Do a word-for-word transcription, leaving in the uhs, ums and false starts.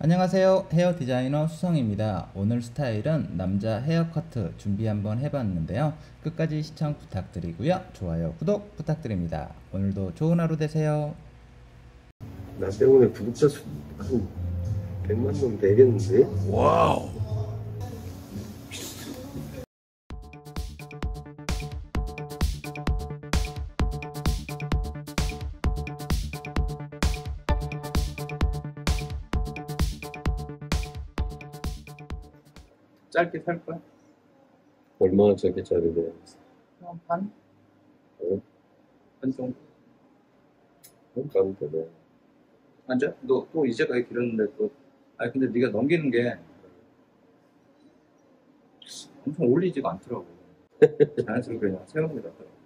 안녕하세요, 헤어 디자이너 수성입니다. 오늘 스타일은 남자 헤어커트 준비 한번 해봤는데요, 끝까지 시청 부탁드리고요, 좋아요 구독 부탁드립니다. 오늘도 좋은 하루 되세요. 나 때문에 구독자 수 한 백만 명 되겠는데? 와우. 짧게 살 거야? 얼마나 짧게 자르냐? 어, 반? 어? 반 정도? 반 정도 되네. 앉아? 너 또 이제까지 길었는데 또. 아니 근데 네가 넘기는 게 엄청 올리지가 않더라고. 자연스럽게 그냥 세우는 게 낫더라고.